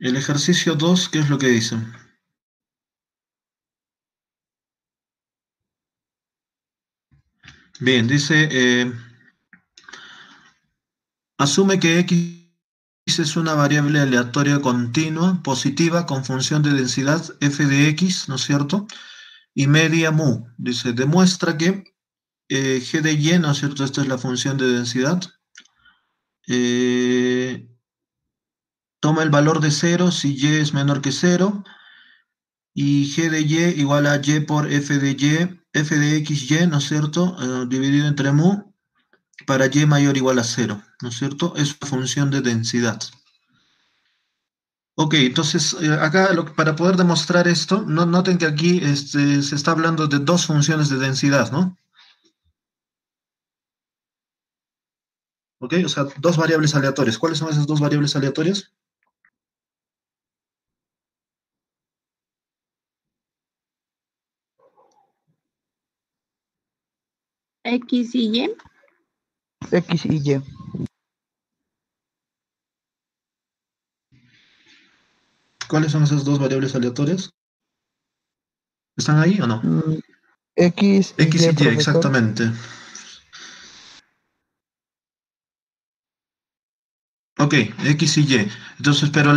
El ejercicio 2, ¿qué es lo que dice? Bien, dice, asume que X es una variable aleatoria continua, positiva, con función de densidad f de X, ¿no es cierto? Y media mu. Dice, demuestra que G de Y, ¿no es cierto? Esta es la función de densidad. Toma el valor de 0 si Y es menor que 0. Y G de Y igual a Y por F de Y, F de XY, ¿no es cierto? Dividido entre mu, para Y mayor o igual a 0, ¿no es cierto? Es una función de densidad. Ok, entonces acá para poder demostrar esto, noten que aquí se está hablando de dos funciones de densidad, ¿no? Ok, o sea, dos variables aleatorias. ¿Cuáles son esas dos variables aleatorias? X y Y. X y Y. ¿Cuáles son esas dos variables aleatorias? ¿Están ahí o no? X y Y. X y Y, profesor. Exactamente. Ok, X y Y. Entonces, pero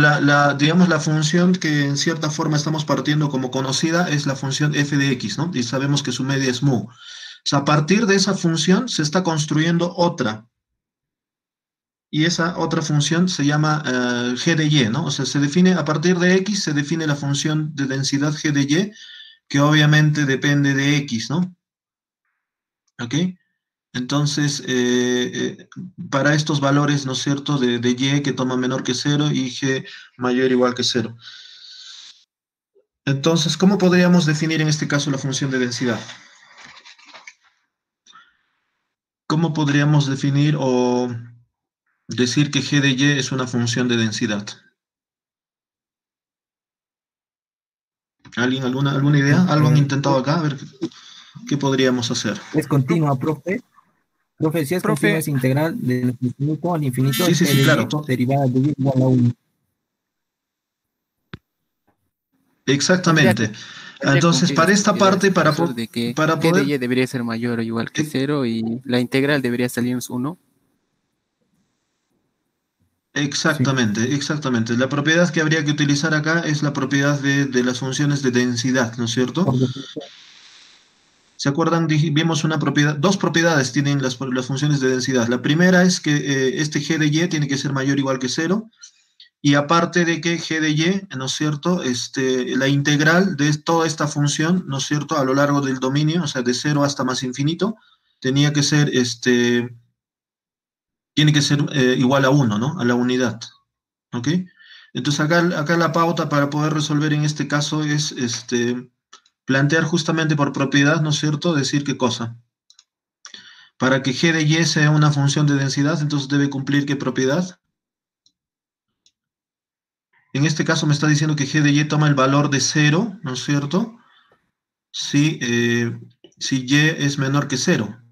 digamos, la función que en cierta forma estamos partiendo como conocida es la función f de X, ¿no? Y sabemos que su media es mu. O sea, a partir de esa función se está construyendo otra. Y esa otra función se llama G de Y, ¿no? O sea, se define, a partir de X se define la función de densidad G de Y, que obviamente depende de X, ¿no? Ok. Entonces, para estos valores, ¿no es cierto?, de Y que toma menor que 0 y G mayor o igual que 0. Entonces, ¿cómo podríamos definir en este caso la función de densidad? ¿Cómo podríamos definir o decir que G de Y es una función de densidad? ¿Alguien, alguna idea? ¿Algo han intentado acá? A ver, ¿qué podríamos hacer? Es continua, profe. Profe, si es continua, es integral del infinito al infinito. Sí, sí, sí, claro. Derivada de y igual a 1. Exactamente. Entonces, para esta parte, para poder... G de y debería ser mayor o igual que 0 y la integral debería salir 1. Exactamente, sí. Exactamente. La propiedad que habría que utilizar acá es la propiedad de las funciones de densidad, ¿no es cierto? ¿Se acuerdan? Vimos una propiedad, dos propiedades tienen las funciones de densidad. La primera es que este G de Y tiene que ser mayor o igual que 0. Y aparte de que G de Y, ¿no es cierto? La integral de toda esta función, ¿no es cierto? A lo largo del dominio, o sea, de 0 hasta más infinito, tenía que ser, tiene que ser igual a 1, ¿no? A la unidad. ¿Ok? Entonces acá la pauta para poder resolver en este caso es, plantear justamente por propiedad, ¿no es cierto?, decir qué cosa. Para que G de Y sea una función de densidad, entonces debe cumplir ¿qué propiedad? En este caso me está diciendo que G de Y toma el valor de 0, ¿no es cierto?, si Y es menor que 0.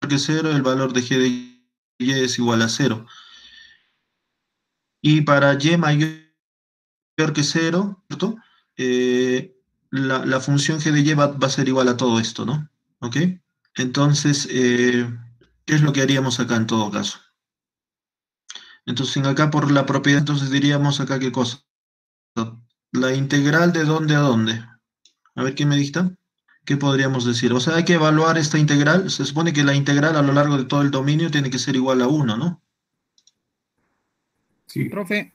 Porque 0, el valor de G de Y es igual a 0. Y para Y mayor que 0, ¿cierto?, la función G de Y va a ser igual a todo esto, ¿no? ¿Ok? Entonces, ¿qué es lo que haríamos acá en todo caso? Entonces, acá por la propiedad, entonces diríamos acá qué cosa. La integral de dónde a dónde. A ver, ¿quién me dicta? ¿Qué podríamos decir? O sea, hay que evaluar esta integral. Se supone que la integral a lo largo de todo el dominio tiene que ser igual a 1, ¿no? Sí, profe.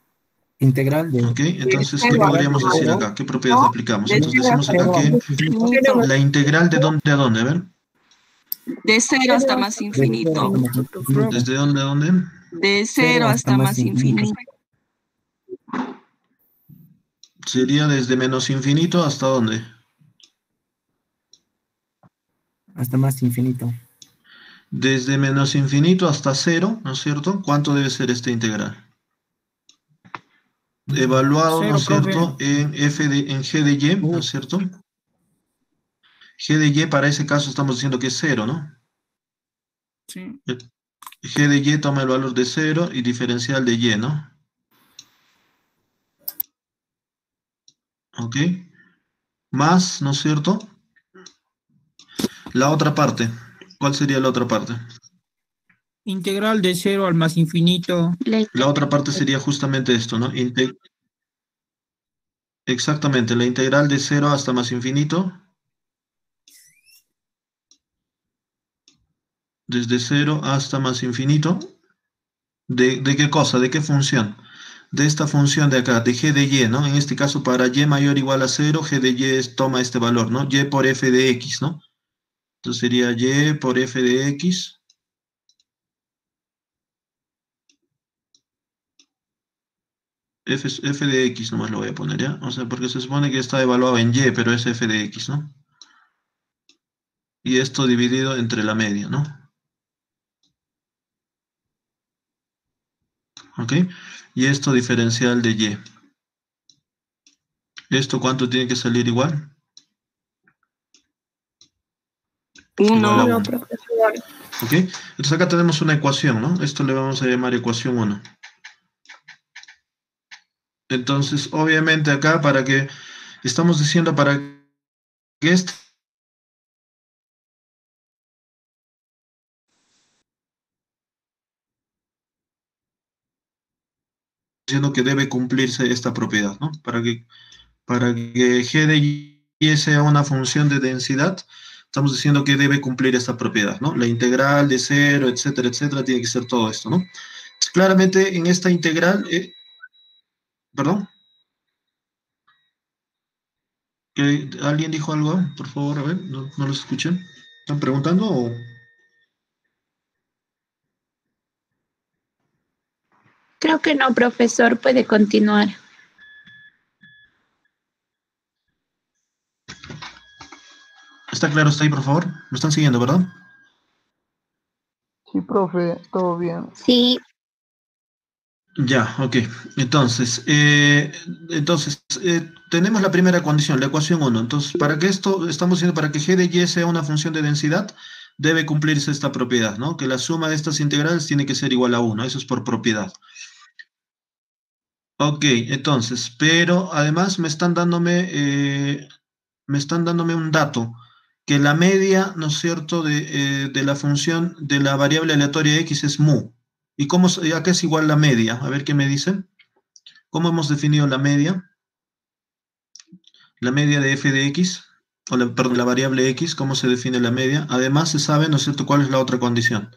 Integral de... Ok, entonces, ¿qué podríamos decir acá? ¿Qué propiedad aplicamos? Entonces decimos acá que la integral de dónde a dónde, a ver. De 0 hasta más infinito. ¿Desde dónde a dónde? De 0 hasta más infinito. Sería desde menos infinito hasta dónde. Hasta más infinito. Desde menos infinito hasta 0, ¿no es cierto? ¿Cuánto debe ser esta integral? Evaluado, ¿no es cierto?, en G de Y, ¿no es cierto? G de Y para ese caso estamos diciendo que es 0, ¿no? Sí. G de Y toma el valor de 0 y diferencial de Y, ¿no? ¿ok? Más, ¿no es cierto? La otra parte. ¿Cuál sería la otra parte? Integral de 0 al más infinito. La otra parte sería justamente esto, ¿no? Exactamente, la integral de 0 hasta más infinito. Desde 0 hasta más infinito. ¿De qué cosa? ¿De qué función? De esta función de acá, de g de y, ¿no? En este caso, para y mayor o igual a 0, g de y toma este valor, ¿no? Y por f de x, ¿no? Entonces sería y por f de x. F de x nomás lo voy a poner, ¿ya? O sea, porque se supone que está evaluado en y, pero es f de x, ¿no? Y esto dividido entre la media, ¿no? ¿Ok? Y esto diferencial de y. ¿Esto cuánto tiene que salir igual? 1. ¿Ok? Entonces acá tenemos una ecuación, ¿no? Esto le vamos a llamar ecuación 1. Entonces, obviamente acá para que, estamos diciendo para que este diciendo que debe cumplirse esta propiedad, ¿no? Para que g de y sea una función de densidad, estamos diciendo que debe cumplir esta propiedad, ¿no? La integral de 0, etcétera, etcétera, tiene que ser todo esto, ¿no? Claramente en esta integral, ¿perdón? ¿Alguien dijo algo? Por favor, a ver, no los escuché. ¿Están preguntando o...? Creo que no, profesor, puede continuar. ¿Está claro? ¿Está ahí, por favor? ¿Me están siguiendo, verdad? Sí, profe, todo bien. Sí. Ya, ok. Entonces, tenemos la primera condición, la ecuación 1. Entonces, para que esto, estamos diciendo, para que g de y sea una función de densidad, debe cumplirse esta propiedad, ¿no? Que la suma de estas integrales tiene que ser igual a 1. Eso es por propiedad. Ok, entonces, pero además me están dándome un dato, que la media, ¿no es cierto?, de la función de la variable aleatoria x es mu. ¿Y cómo, a qué es igual la media? A ver qué me dicen. ¿Cómo hemos definido la media? La media de f de x, o la variable x, ¿cómo se define la media? Además se sabe, ¿no es cierto?, cuál es la otra condición.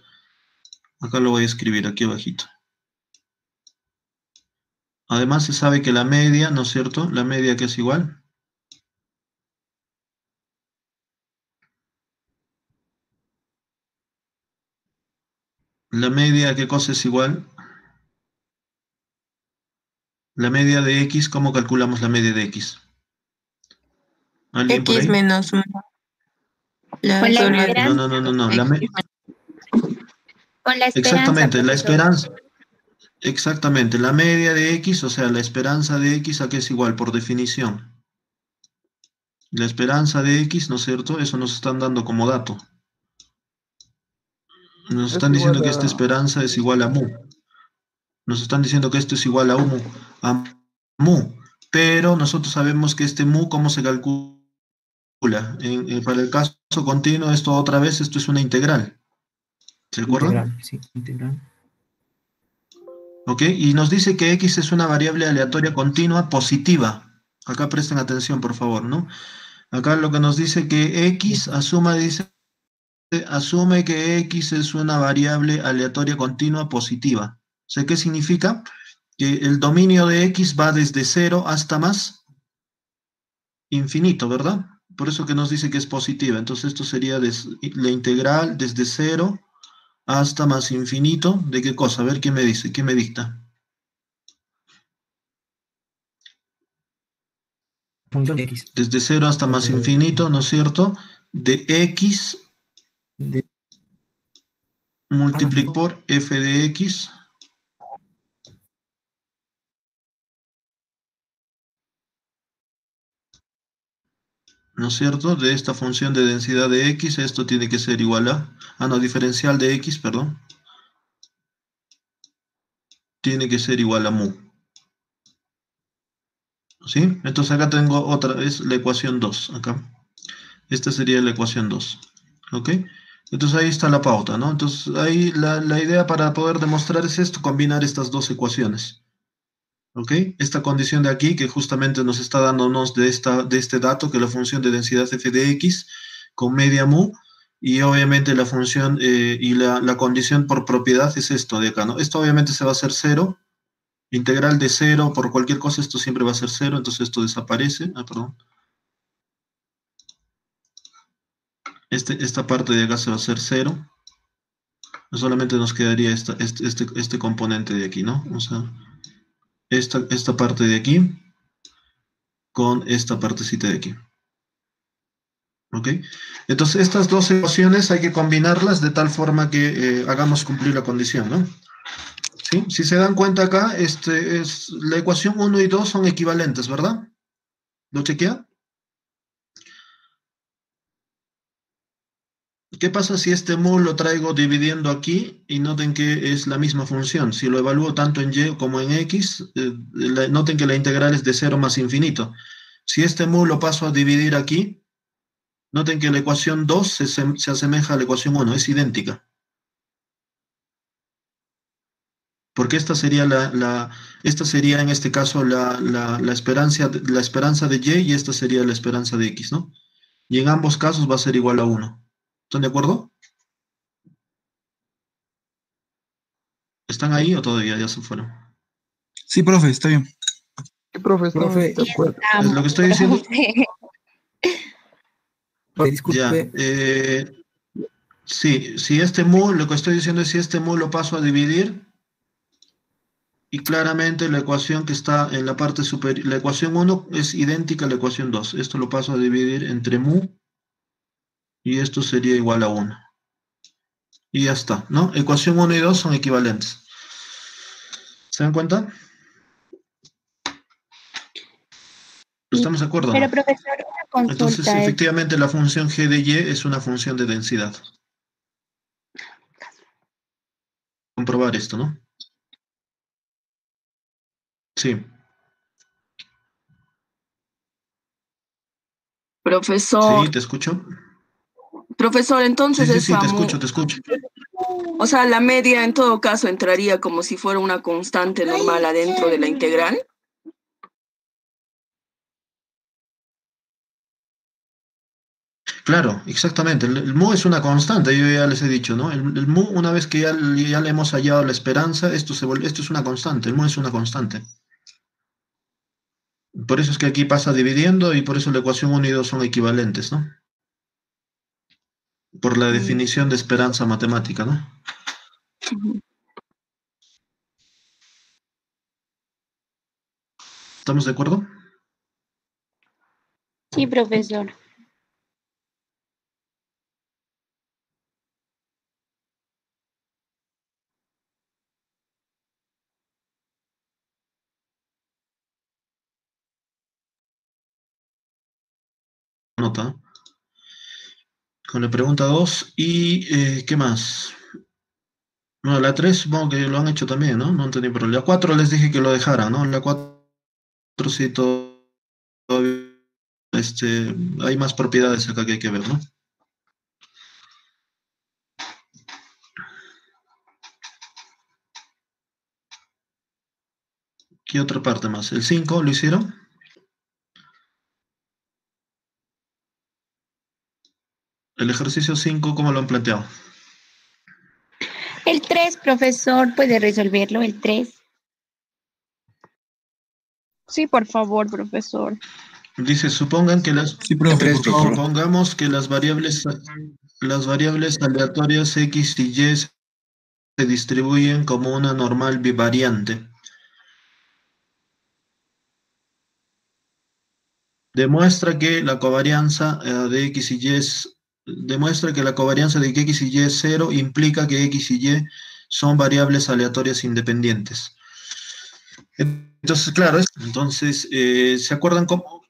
Acá lo voy a escribir, aquí abajito. Además se sabe que la media, ¿no es cierto?, la media que es igual. La media, ¿qué cosa es igual? La media de x, ¿cómo calculamos la media de x? ¿Alguien por ahí? X menos 1. No. Con la esperanza. Exactamente, la esperanza. Exactamente, la media de x, o sea, la esperanza de x, ¿a qué es igual? Por definición. La esperanza de x, ¿no es cierto? Eso nos están dando como dato. Nos están diciendo que esta esperanza es igual a mu. Nos están diciendo que esto es igual a mu. Pero nosotros sabemos que este mu, ¿cómo se calcula? Para el caso continuo, esto otra vez, esto es una integral. ¿Se acuerdan? Integral, sí, integral. Ok, y nos dice que x es una variable aleatoria continua positiva. Acá presten atención, por favor, ¿no? Acá lo que nos dice que x asume que x es una variable aleatoria continua positiva. O sea, ¿qué significa? Que el dominio de x va desde 0 hasta más infinito, ¿verdad? Por eso que nos dice que es positiva. Entonces esto sería la integral desde 0 hasta más infinito. ¿De qué cosa? A ver, ¿qué me dice? ¿Qué me dicta? Punto de x. Desde 0 hasta más infinito, ¿no es cierto? De x... multiplico por f de x ¿no es cierto? De esta función de densidad de x, esto tiene que ser igual a diferencial de x, perdón, tiene que ser igual a mu. ¿Sí? Entonces acá tengo otra, es la ecuación 2, acá. Esta sería la ecuación 2, ¿ok? Entonces ahí está la pauta, ¿no? Entonces ahí la idea para poder demostrar es esto, combinar estas dos ecuaciones, ¿ok? Esta condición de aquí, que justamente nos está dándonos de este dato, que es la función de densidad f de x con media mu, y obviamente la función y la condición por propiedad es esto de acá, ¿no? Esto obviamente se va a hacer 0, integral de 0 por cualquier cosa, esto siempre va a ser 0, entonces esto desaparece, perdón. Esta parte de acá se va a hacer 0. Solamente nos quedaría este componente de aquí, ¿no? O sea, esta parte de aquí con esta partecita de aquí. ¿Ok? Entonces, estas dos ecuaciones hay que combinarlas de tal forma que hagamos cumplir la condición, ¿no? ¿Sí? Si se dan cuenta acá, la ecuación 1 y 2 son equivalentes, ¿verdad? ¿Lo chequea? ¿Qué pasa si este mu lo traigo dividiendo aquí? Y noten que es la misma función. Si lo evalúo tanto en y como en x, noten que la integral es de 0 más infinito. Si este mu lo paso a dividir aquí, noten que la ecuación 2 se asemeja a la ecuación 1, es idéntica. Porque esta sería en este caso la esperanza de y esta sería la esperanza de x, ¿no? Y en ambos casos va a ser igual a 1. ¿Están de acuerdo? ¿Están ahí o todavía ya se fueron? Sí, profe, está bien. Sí, profe, está de acuerdo. ¿Es lo que estoy diciendo? Ya, sí, si este mu, lo que estoy diciendo es si este mu lo paso a dividir y claramente la ecuación que está en la parte superior, la ecuación 1 es idéntica a la ecuación 2, esto lo paso a dividir entre mu y esto sería igual a 1 y ya está, ¿no? Ecuación 1 y 2 son equivalentes, ¿se dan cuenta? ¿Estamos de acuerdo? Pero, profesor, una consulta. Entonces, efectivamente, la función g de y es una función de densidad. Comprobar esto, ¿no? Sí. Profesor. Sí, te escucho. Profesor, entonces sí, sí, te escucho. O sea, la media, en todo caso, entraría como si fuera una constante normal adentro de la integral. Claro, exactamente. El mu es una constante, yo ya les he dicho, ¿no? El mu, una vez que ya le hemos hallado la esperanza, esto es una constante, el mu es una constante. Por eso es que aquí pasa dividiendo y por eso la ecuación 1 y 2 son equivalentes, ¿no? Por la definición de esperanza matemática, ¿no? ¿Estamos de acuerdo? Sí, profesor. Nota con la pregunta 2 y ¿qué más? No, la 3 supongo que lo han hecho también, ¿no? No entendí, pero la 4 les dije que lo dejaran, ¿no? La 4 sí todavía hay más propiedades acá que hay que ver, ¿no? ¿Qué otra parte más? ¿El 5 lo hicieron? El ejercicio 5, ¿cómo lo han planteado? El 3, profesor, ¿puede resolverlo? El 3. Sí, por favor, profesor. Dice, supongamos que las variables aleatorias X y Y se distribuyen como una normal bivariante. Demuestra que la covarianza de X y Y es... Demuestra que la covarianza de X y Y es 0, implica que X y Y son variables aleatorias independientes. Entonces, claro, ¿se acuerdan cómo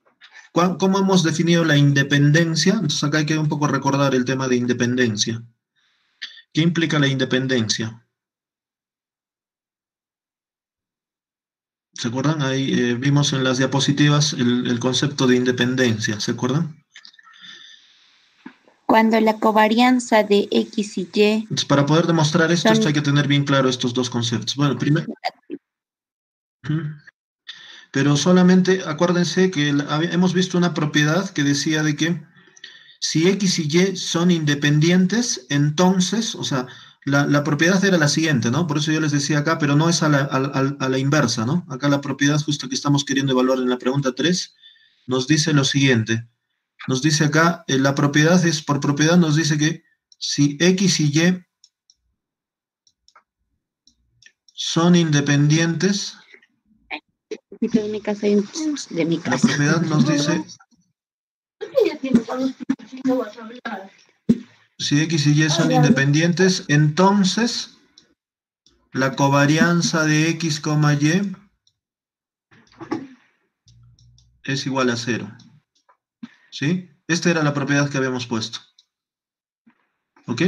hemos definido la independencia? Entonces acá hay que un poco recordar el tema de independencia. ¿Qué implica la independencia? ¿Se acuerdan? Ahí vimos en las diapositivas el concepto de independencia, ¿se acuerdan? Cuando la covarianza de X y Y... Entonces, para poder demostrar esto, hay que tener bien claro estos dos conceptos. Bueno, primero... Pero solamente acuérdense que hemos visto una propiedad que decía de que si X y Y son independientes, entonces, o sea, la propiedad era la siguiente, ¿no? Por eso yo les decía acá, pero no es a la inversa, ¿no? Acá la propiedad justo que estamos queriendo evaluar en la pregunta 3 nos dice lo siguiente. Nos dice acá, la propiedad es, por propiedad nos dice que si X y Y son independientes... De mi casa. La propiedad nos dice... Si X y Y son independientes, entonces la covarianza de X, Y es igual a 0. ¿Sí? Esta era la propiedad que habíamos puesto. ¿Ok?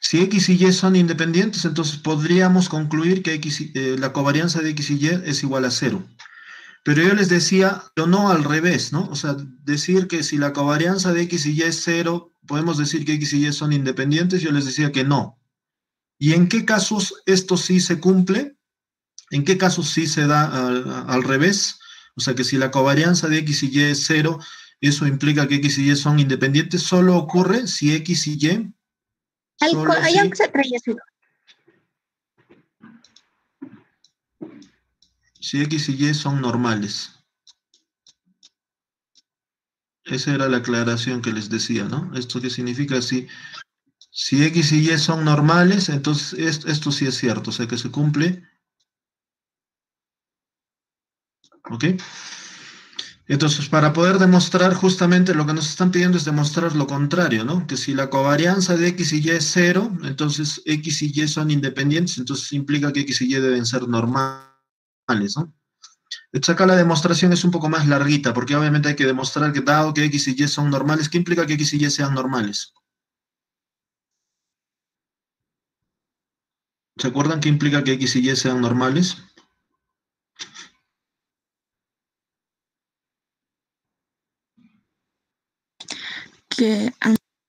Si X y Y son independientes, entonces podríamos concluir que la covarianza de X y Y es igual a 0. Pero yo les decía, pero no al revés, ¿no? O sea, decir que si la covarianza de X y Y es 0, podemos decir que X y Y son independientes, yo les decía que no. ¿Y en qué casos esto sí se cumple? ¿En qué casos sí se da al revés? O sea, que si la covarianza de X y Y es 0, eso implica que X y Y son independientes, solo ocurre si X y Y... Si X y Y son normales. Esa era la aclaración que les decía, ¿no? Esto que significa, si X y Y son normales, entonces esto sí es cierto, o sea que se cumple. ¿Ok? Entonces, para poder demostrar justamente lo que nos están pidiendo es demostrar lo contrario, ¿no? Que si la covarianza de X y Y es 0, entonces X y Y son independientes, entonces implica que X y Y deben ser normales. ¿No? Entonces acá la demostración es un poco más larguita, porque obviamente hay que demostrar que dado que X y Y son normales, ¿qué implica que X y Y sean normales? ¿Se acuerdan qué implica que X y Y sean normales?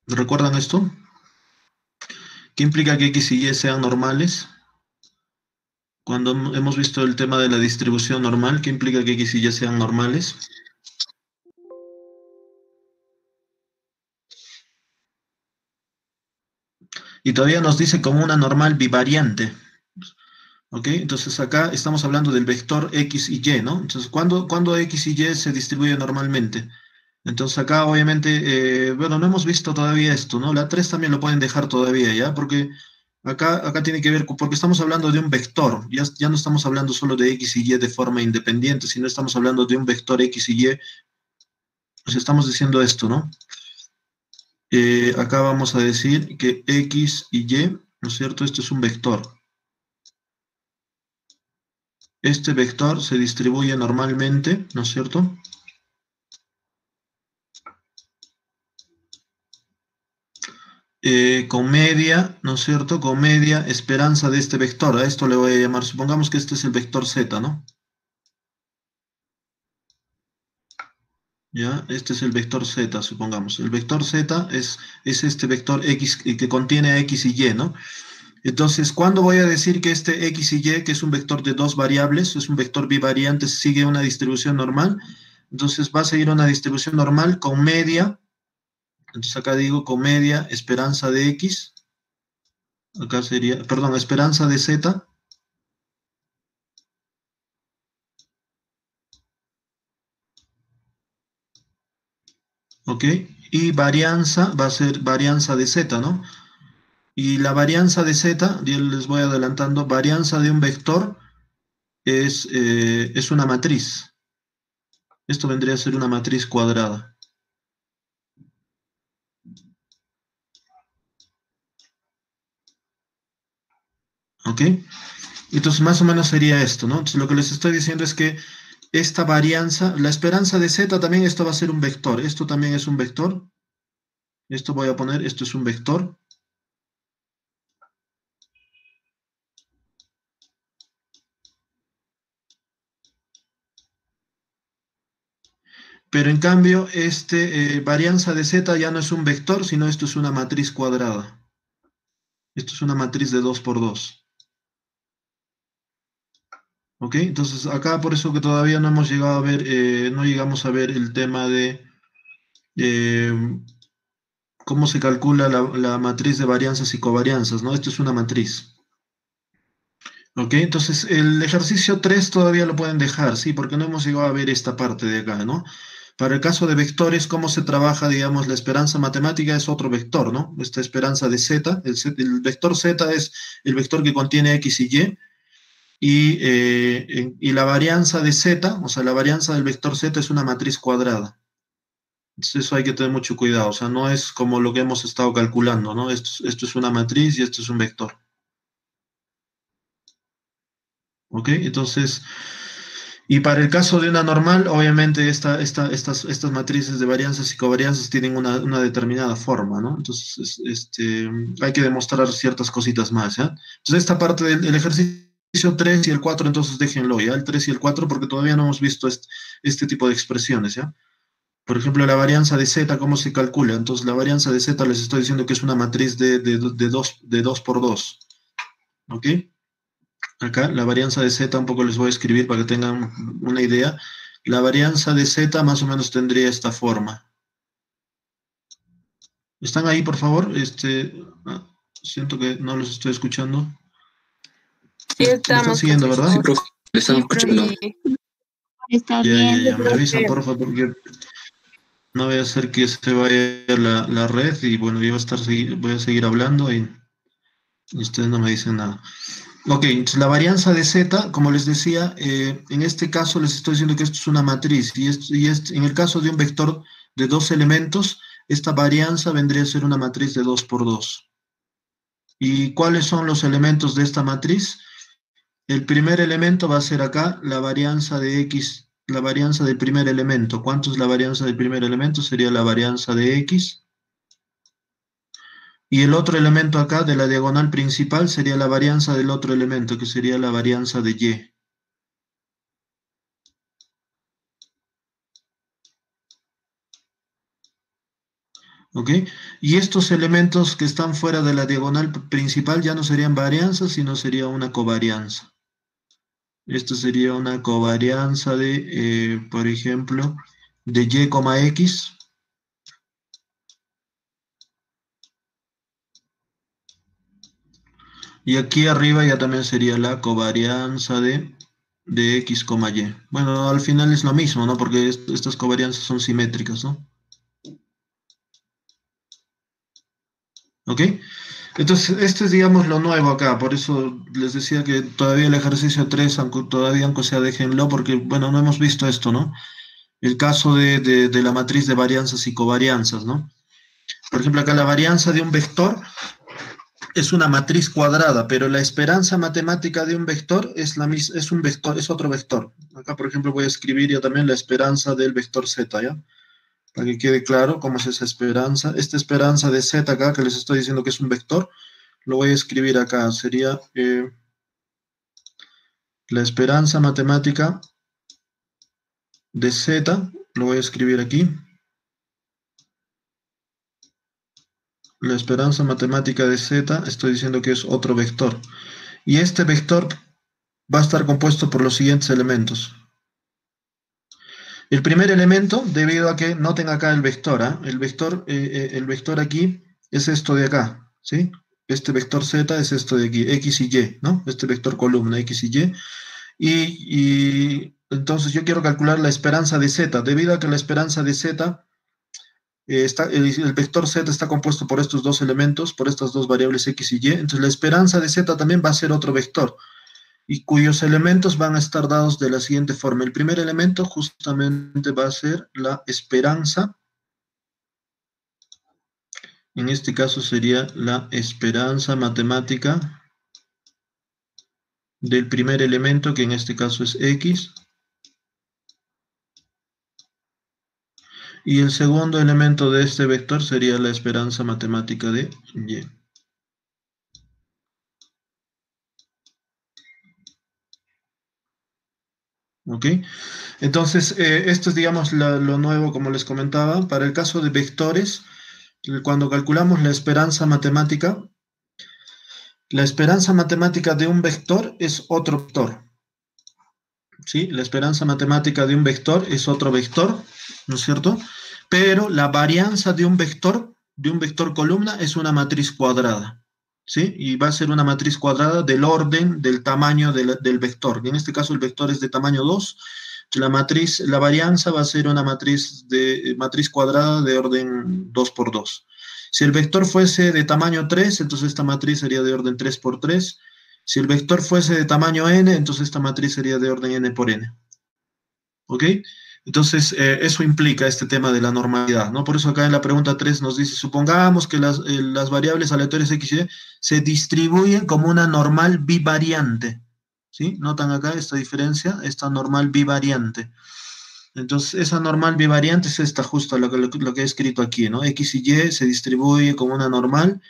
¿Recuerdan esto? ¿Qué implica que X y Y sean normales? Cuando hemos visto el tema de la distribución normal, ¿qué implica que X y Y sean normales? Y todavía nos dice como una normal bivariante. ¿Ok? Entonces acá estamos hablando del vector X y Y, ¿no? Entonces, ¿cuándo X y Y se distribuye normalmente? Entonces acá obviamente, bueno, no hemos visto todavía esto, ¿no? La 3 también lo pueden dejar todavía, ¿ya? Porque... Acá tiene que ver, porque estamos hablando de un vector, ya no estamos hablando solo de X y Y de forma independiente, sino estamos hablando de un vector X y Y, pues estamos diciendo esto, ¿no? Acá vamos a decir que X y Y, ¿no es cierto? Esto es un vector. Este vector se distribuye normalmente, ¿no es cierto? Con media, ¿no es cierto? Con media esperanza de este vector. A esto le voy a llamar, supongamos que este es el vector Z, ¿no? Ya, este es el vector Z, supongamos. El vector Z es este vector X que contiene a X y Y, ¿no? Entonces, ¿cuándo voy a decir que este X y Y, que es un vector de dos variables, es un vector bivariante, sigue una distribución normal? Entonces va a seguir una distribución normal con media. Entonces acá digo con media esperanza de X, acá sería, perdón, esperanza de Z, ok, y varianza, va a ser varianza de Z, ¿no? Y la varianza de Z, yo les voy adelantando, varianza de un vector es una matriz. Esto vendría a ser una matriz cuadrada. ¿Ok? Entonces más o menos sería esto, ¿no? Entonces, lo que les estoy diciendo es que esta varianza, la esperanza de Z también, esto va a ser un vector. Esto también es un vector. Esto voy a poner, esto es un vector. Pero en cambio, varianza de Z ya no es un vector, sino esto es una matriz cuadrada. Esto es una matriz de 2×2. ¿Ok? Entonces acá por eso que todavía no hemos llegado a ver, no llegamos a ver el tema de cómo se calcula la matriz de varianzas y covarianzas, ¿no? Esto es una matriz. ¿Ok? Entonces el ejercicio 3 todavía lo pueden dejar, ¿sí? Porque no hemos llegado a ver esta parte de acá, ¿no? Para el caso de vectores, ¿cómo se trabaja, digamos, la esperanza matemática? Es otro vector, ¿no? Esta esperanza de Z, el vector Z es el vector que contiene X y Y. Y la varianza de Z, o sea, la varianza del vector Z es una matriz cuadrada. Entonces eso hay que tener mucho cuidado, o sea, no es como lo que hemos estado calculando, ¿no? Esto es una matriz y esto es un vector. ¿Ok? Entonces, y para el caso de una normal, obviamente estas matrices de varianzas y covarianzas tienen una determinada forma, ¿no? Entonces, hay que demostrar ciertas cositas más, ¿ya? Entonces esta parte del ejercicio 3 y el 4, entonces déjenlo ya, el 3 y el 4, porque todavía no hemos visto este tipo de expresiones, ¿ya? Por ejemplo, la varianza de Z, ¿cómo se calcula? Entonces, la varianza de Z les estoy diciendo que es una matriz de 2×2, ¿ok? Acá, la varianza de Z, un poco les voy a escribir para que tengan una idea. La varianza de Z más o menos tendría esta forma. ¿Están ahí, por favor? Siento que no los estoy escuchando. Sí, estamos. ¿Me están siguiendo, verdad? Sí, profe, le están escuchando. Está bien. Ya, me avisan, por favor, porque no voy a hacer que se vaya la red y bueno, yo voy a seguir hablando y ustedes no me dicen nada. Ok, entonces la varianza de Z, como les decía, en este caso les estoy diciendo que esto es una matriz y en el caso de un vector de 2 elementos, esta varianza vendría a ser una matriz de 2×2. ¿Y cuáles son los elementos de esta matriz? El primer elemento va a ser acá la varianza de X, la varianza del primer elemento. ¿Cuánto es la varianza del primer elemento? Sería la varianza de X. Y el otro elemento acá de la diagonal principal sería la varianza del otro elemento, que sería la varianza de Y. ¿Ok? Y estos elementos que están fuera de la diagonal principal ya no serían varianzas, sino sería una covarianza. Esto sería una covarianza de, por ejemplo, de Y,X. Y aquí arriba ya también sería la covarianza de X, Y. Bueno, al final es lo mismo, ¿no? Porque estas covarianzas son simétricas, ¿no? ¿Ok? Entonces, es, digamos, lo nuevo acá. Por eso les decía que todavía el ejercicio 3, aunque sea, déjenlo, porque, bueno, no hemos visto esto, ¿no? El caso de la matriz de varianzas y covarianzas, ¿no? Por ejemplo, acá la varianza de un vector es una matriz cuadrada, pero la esperanza matemática de un vector es otro vector. Acá, por ejemplo, voy a escribir ya también la esperanza del vector Z, ¿ya? Para que quede claro cómo es esa esperanza. Esta esperanza de Z acá, que les estoy diciendo que es un vector, lo voy a escribir acá. Sería la esperanza matemática de Z, lo voy a escribir aquí. La esperanza matemática de Z, estoy diciendo que es otro vector. Y este vector va a estar compuesto por los siguientes elementos. El primer elemento, debido a que noten acá el vector, ¿eh? El vector aquí es esto de acá, ¿sí? Este vector Z es esto de aquí, X y Y, ¿no? Este vector columna, X y Y. Y entonces yo quiero calcular la esperanza de Z, debido a que la esperanza de Z, el vector Z está compuesto por estos dos elementos, por estas dos variables X y Y, entonces la esperanza de Z también va a ser otro vector, y cuyos elementos van a estar dados de la siguiente forma. El primer elemento justamente va a ser la esperanza, en este caso sería la esperanza matemática del primer elemento, que en este caso es X. Y el segundo elemento de este vector sería la esperanza matemática de Y. ¿ok? Entonces, esto es, digamos, lo nuevo, como les comentaba. Para el caso de vectores, cuando calculamos la esperanza matemática de un vector es otro vector. ¿Sí? La esperanza matemática de un vector es otro vector, ¿no es cierto? Pero la varianza de un vector columna, es una matriz cuadrada. ¿Sí? Y va a ser una matriz cuadrada del orden del tamaño del vector. En este caso el vector es de tamaño 2. La varianza va a ser una matriz cuadrada de orden 2x2. Si el vector fuese de tamaño 3, entonces esta matriz sería de orden 3x3. Si el vector fuese de tamaño n, entonces esta matriz sería de orden n×n. ¿Ok? Entonces, eso implica este tema de la normalidad, ¿no? Por eso acá en la pregunta 3 nos dice, supongamos que las variables aleatorias x y y se distribuyen como una normal bivariante, ¿sí? Notan acá esta diferencia, esta normal bivariante. Entonces, esa normal bivariante es esta, justo lo que he escrito aquí, ¿no? X y Y se distribuye como una normal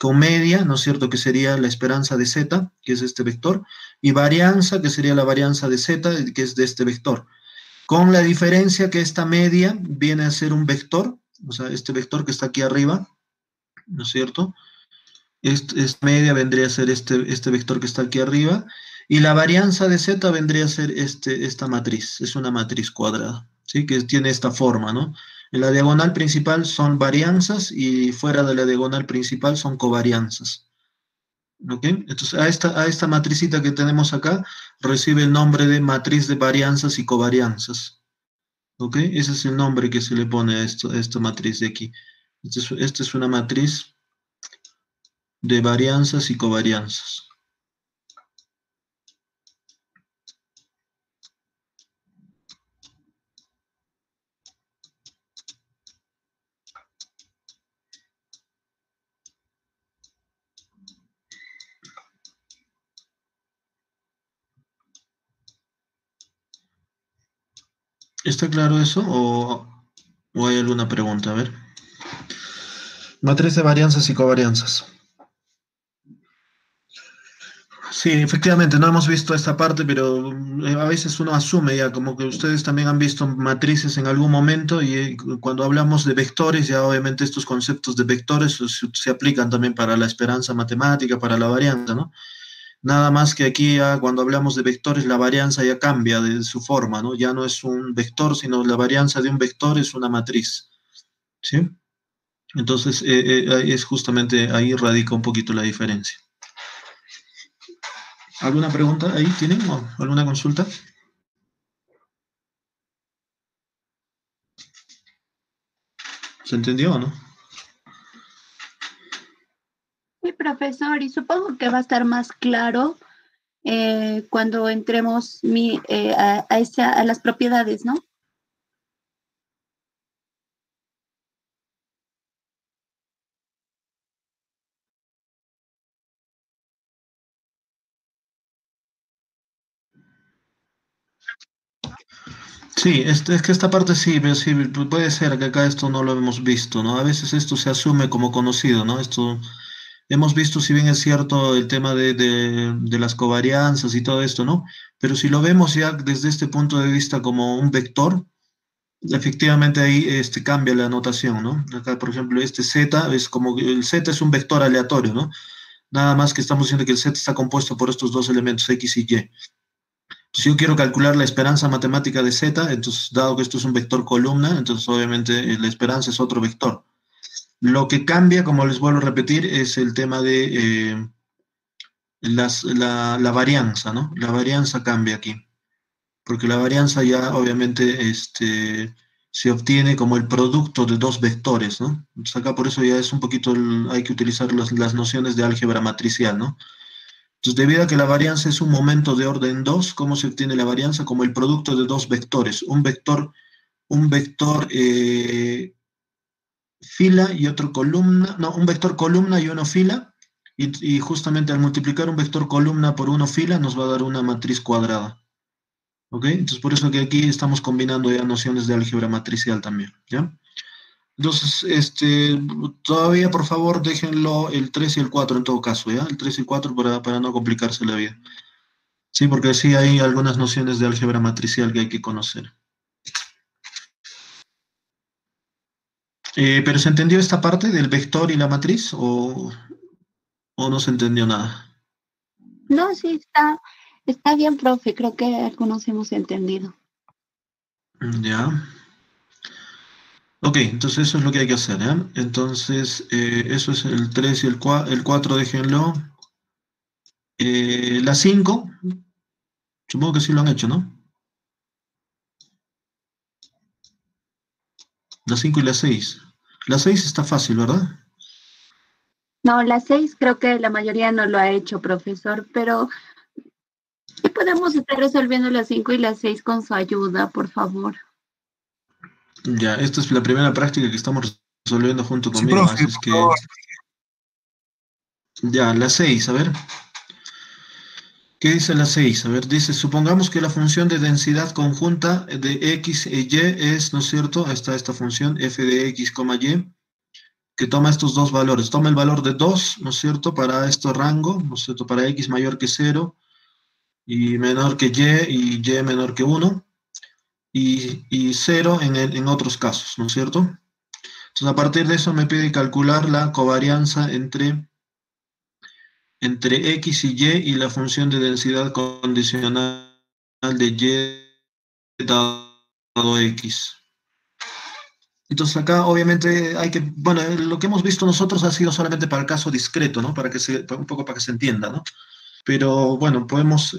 con media, ¿no es cierto?, que sería la esperanza de Z, que es este vector, y varianza, que sería la varianza de Z, que es de este vector. Con la diferencia que esta media viene a ser un vector, o sea, este vector que está aquí arriba, ¿no es cierto? Esta media vendría a ser este vector que está aquí arriba, y la varianza de Z vendría a ser esta matriz, es una matriz cuadrada, ¿sí? Que tiene esta forma, ¿no? En la diagonal principal son varianzas, y fuera de la diagonal principal son covarianzas. ¿Ok? Entonces, a esta matricita que tenemos acá, recibe el nombre de matriz de varianzas y covarianzas. ¿Ok? Ese es el nombre que se le pone a esta matriz de aquí. Esta es una matriz de varianzas y covarianzas. ¿Está claro eso o hay alguna pregunta? A ver. Matriz de varianzas y covarianzas. Sí, efectivamente, no hemos visto esta parte, pero a veces uno asume ya, como que ustedes también han visto matrices en algún momento, y cuando hablamos de vectores, ya obviamente estos conceptos de vectores se aplican también para la esperanza matemática, para la varianza, ¿no? Nada más que aquí ya cuando hablamos de vectores la varianza ya cambia de su forma, ¿no? Ya no es un vector, sino la varianza de un vector es una matriz, ¿sí? Entonces es justamente ahí radica un poquito la diferencia. ¿Alguna pregunta ahí tienen o alguna consulta? ¿Se entendió o no? Sí, profesor, y supongo que va a estar más claro cuando entremos a las propiedades, ¿no? Sí, es que esta parte sí, pero sí, puede ser que acá esto no lo hemos visto, ¿no? A veces esto se asume como conocido, ¿no? Esto... Hemos visto, si bien es cierto, el tema de las covarianzas y todo esto, ¿no? Pero si lo vemos ya desde este punto de vista como un vector, efectivamente ahí cambia la notación, ¿no? Acá, por ejemplo, Z es como... El Z es un vector aleatorio, ¿no? Nada más que estamos diciendo que el Z está compuesto por estos dos elementos, X y Y. Si yo quiero calcular la esperanza matemática de Z, entonces, dado que esto es un vector columna, entonces obviamente la esperanza es otro vector. Lo que cambia, como les vuelvo a repetir, es el tema de la varianza, ¿no? La varianza cambia aquí, porque la varianza ya obviamente se obtiene como el producto de dos vectores, ¿no? Entonces acá por eso ya es un poquito, hay que utilizar las nociones de álgebra matricial, ¿no? Entonces, debido a que la varianza es un momento de orden 2, ¿cómo se obtiene la varianza? Como el producto de dos vectores, un vector fila y otro columna, no, un vector columna y uno fila, y justamente al multiplicar un vector columna por uno fila nos va a dar una matriz cuadrada, ¿ok? Entonces por eso que aquí estamos combinando ya nociones de álgebra matricial también, ¿ya? Entonces, todavía por favor déjenlo el 3 y el 4 en todo caso, ¿ya? El 3 y el 4 para no complicarse la vida. Sí, porque sí hay algunas nociones de álgebra matricial que hay que conocer. ¿Pero se entendió esta parte del vector y la matriz o no se entendió nada? No, sí, está bien, profe. Creo que algunos hemos entendido. Ya. Ok, entonces eso es lo que hay que hacer, ¿eh? Entonces, eso es el 3 y el 4, déjenlo. La 5, supongo que sí lo han hecho, ¿no? La 5 y la 6. La 6 está fácil, ¿verdad? No, la 6 creo que la mayoría no lo ha hecho, profesor, pero ¿qué podemos estar resolviendo la 5 y la 6 con su ayuda, por favor? Ya, esta es la primera práctica que estamos resolviendo junto conmigo, sí, profe, así que... Ya, la 6, a ver. ¿Qué dice la 6? A ver, dice, supongamos que la función de densidad conjunta de X e Y es, ¿no es cierto? Está esta función, f de X, Y, que toma estos dos valores. Toma el valor de 2, ¿no es cierto? Para este rango, ¿no es cierto? Para X mayor que 0 y menor que Y menor que 1. Y 0 en otros casos, ¿no es cierto? Entonces, a partir de eso me pide calcular la covarianza entre X y Y y la función de densidad condicional de Y dado X. Entonces, acá obviamente hay que... Bueno, lo que hemos visto nosotros ha sido solamente para el caso discreto, ¿no? Un poco para que se entienda, ¿no? Pero, bueno, podemos...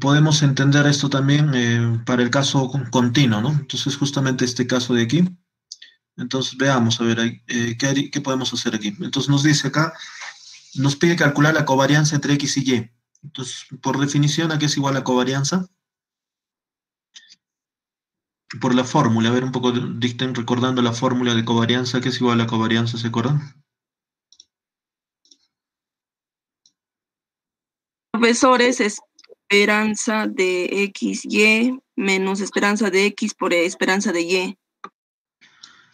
Podemos entender esto también para el caso continuo, ¿no? Entonces, justamente este caso de aquí. Entonces, veamos, a ver, ¿qué podemos hacer aquí? Entonces, nos dice acá, nos pide calcular la covarianza entre X y Y. Entonces, por definición, ¿a qué es igual la covarianza? Por la fórmula, a ver, un poco dicten recordando la fórmula de covarianza, ¿qué es igual a la covarianza, se acuerdan? Profesores, esperanza de XY menos esperanza de X por esperanza de Y.